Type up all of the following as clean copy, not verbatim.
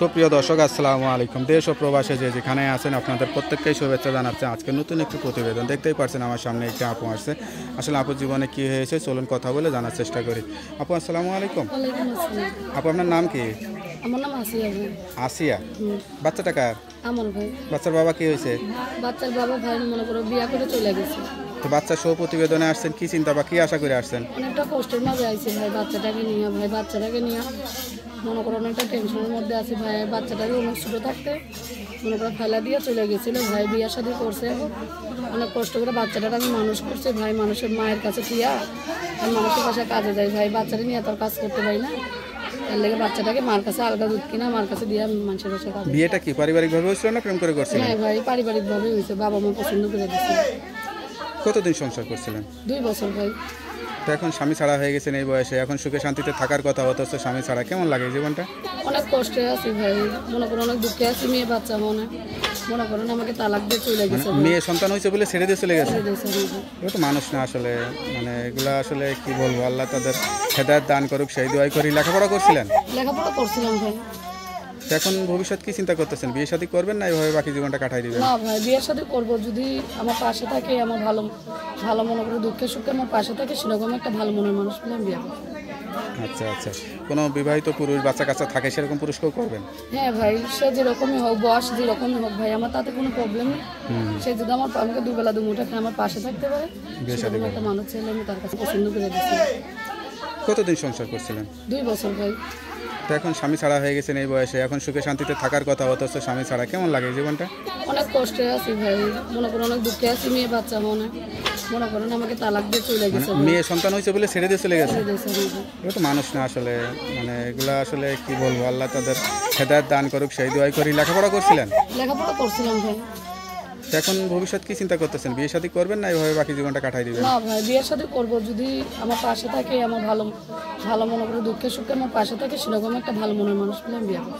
সুপ্রিয় দর্শক, আসসালামু আলাইকুম। দেশ ও প্রবাসে যে যেখানে আছেন আপনাদের প্রত্যেককেই শুভেচ্ছা জানাচ্ছি। আজকে নতুন একটি প্রতিবেদন দেখতেই পারছেন, আমার সামনে একটি আপু আসছে। আসলে আপুর জীবনে কী হয়েছে চলুন কথা বলে জানার চেষ্টা করি। আপু আসসালামু আলাইকুম। আপু আপনার নাম কি? আমার নাম আসিয়া। আসিয়া, বাচ্চাটা কার? আমার ভাই। বাচ্চার বাবা কি হয়েছে? বাচ্চার বাবা ভাই মনে করো বিয়ে করে চলে গেছে। তো বাচ্চা সহ প্রতিবেদনে আসছেন, কি চিন্তা বা কি আশা করে আসছেন? অনেকটা কষ্টের মাঝে আইছে ভাই, বাচ্চাটাকে নিয়ে। ভাই বাচ্চাটাকে নিয়ে মনে করো অনেকটা টেনশনের মধ্যে আছে ভাই। বাচ্চাটাকে অনেক ছোটো থাকতে মনে করো ফেলা দিয়ে চলে গেছিলো ভাই, বিয়ে শাদী করছে। অনেক কষ্ট করে বাচ্চাটাকে আমি মানুষ করছি ভাই, মানুষের মায়ের কাছে দিয়া আর মানুষের কাছে কাজে যাই ভাই। বাচ্চাটা নিয়ে এত কাজ করতে পারি না, তার লেগে বাচ্চাটাকে মার কাছে আলাদা দুধ কিনা মার কাছে দিয়ে মানুষের কাছে। বিয়েটা কি পারিবারিকভাবে হয়েছিল না প্রেম করে করছে? হ্যাঁ ভাই, পারিবারিকভাবে হয়েছে, বাবা মা পছন্দ করে দিচ্ছে। কতদিন সংসার করছিলেন? 2 বছর ভাই। তো এখন স্বামী ছাড়া হয়ে গেছেন এই বয়সে, এখন সুখে শান্তিতে থাকার কথা, অথচ স্বামী ছাড়া কেমন লাগে জীবনটা? অনেক কষ্টে আছি ভাই, মনে করো অনেক দুঃখে আছি। মেয়ে বাচ্চা মনে করো আমাকে তালাক দিয়ে চলে গেছে। মেয়ে সন্তান হয়েছে বলে ছেড়ে দিয়ে চলে গেছে? এটা তো মানুষ না আসলে, মানে এগুলা আসলে কি বলবো, আল্লাহ তাদের হেদায়েত দান করুক সেই দোয়াই করি। লেখাপড়া করছিলেন? লেখাপড়া করছিলাম ভাই। এখন ভবিষ্যৎ কি চিন্তা করতেছেন? বিয়ে শাদী করবেন না এইভাবে বাকি জীবনটা কাটাই দিবেন? না ভাই, বিয়ে শাদী করব যদি আমার পাশে থাকে, আমার ভালো ভালো মনে করে দুঃখে সুখে আমার পাশে থাকে, সেরকম একটা ভালো মনের মানুষ পেলে বিয়ে করব। আচ্ছা আচ্ছা, কোনো বিবাহিত পুরুষ বাচ্চা কাচ্চা থাকে সেরকম পুরুষকেও করবেন? হ্যাঁ ভাই, সে যেরকমই হোক, বয়স যেরকমই হোক ভাই, আমার তাতে কোনো প্রবলেম নেই। সে যদি আমার আমাকে দুবেলা দুমুঠো খেয়ে আমার পাশে থাকতে পারে, বিয়ে শাদী করতে মানুষ ছেলে আমি তার কাছে পছন্দ করে দিচ্ছি। কতদিন সংসার করছিলেন? 2 বছর ভাই। তো এখন স্বামী ছাড়া হয়ে গেছেন এই বয়সে, এখন সুখে শান্তিতে থাকার কথা, অথচ স্বামী ছাড়া কেমন লাগে জীবনটা? অনেক কষ্টে আছি ভাই, মনে করো অনেক দুঃখে আছি। মেয়ে বাচ্চা মনে করো আমাকে তালাক দিয়ে চলে গেছে। মেয়ে সন্তান হয়েছে বলে ছেড়ে দিয়ে চলে গেছে? এটা তো মানুষ না আসলে, মানে এগুলা আসলে কি বলবো, আল্লাহ তাদের হেদায়েত দান করুক সেই দোয়াই করি। লেখাপড়া করছিলেন? লেখাপড়া করছিলাম ভাই। এখন ভবিষ্যৎ কি চিন্তা করতেছেন? বিয়ে শাদী করবেন না এইভাবে বাকি জীবনটা কাটাই দিবেন? না ভাই, বিয়ে শাদী করব যদি আমার পাশে থাকে, আমার ভালো ভালো মনে করে দুঃখে সুখে আমার পাশে থাকে, সেরকম একটা ভালো মনের মানুষ পেলে বিয়ে করব।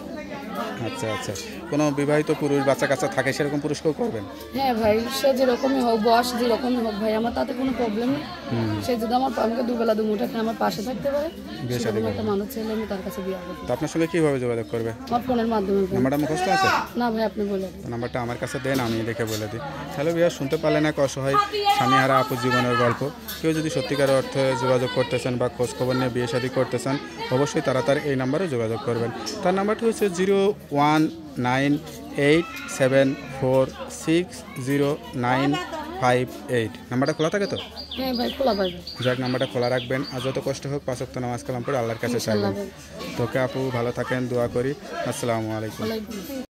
আচ্ছা আচ্ছা, কোনো বিবাহিত পুরুষ বাচ্চা কাচ্চা থাকে সেরকম পুরুষকেও করবেন? হ্যাঁ ভাই, সে যেরকমই হোক, বয়স যেরকমই হোক ভাই, আমার তাতে কোনো প্রবলেম নেই। সে যদি আমার আমাকে দুবেলা দুমুঠো খেয়ে আমার পাশে থাকতে পারে, সেরকম একটা মানুষ ছেলে আমি তার কাছে বিয়ে করব। তো আপনার সঙ্গে কীভাবে যোগাযোগ করবে? আমার ফোনের মাধ্যমে। নাম্বারটা মুখস্থ আছে? না ভাই, আপনি বলে দিন। নাম্বারটা আমার কাছে দেন, আমি দেখে বলে দিই। হ্যালো বিহার, শুনতে পারলেন এক অসহায় স্বামীহারা আপুর জীবনের গল্প। কেউ যদি সত্যিকার অর্থে যোগাযোগ করতে চান বা খোঁজখবর নিয়ে বিয়ে শাদী করতে চান, অবশ্যই তারা তার এই নাম্বারে যোগাযোগ করবেন। তার নাম্বারটি হচ্ছে 01987460958। নাম্বারটা খোলা থাকে তো? হ্যাঁ ভাই, খোলা পাবেন। যাক, নাম্বারটা খোলা রাখবেন, আর যত কষ্ট হোক 5 ওয়াক্ত নামাজ কালাম পড়ে আল্লাহর কাছে চাইবেন। তোকে আপু ভালো থাকেন, দোয়া করি। আসসালামু আলাইকুম।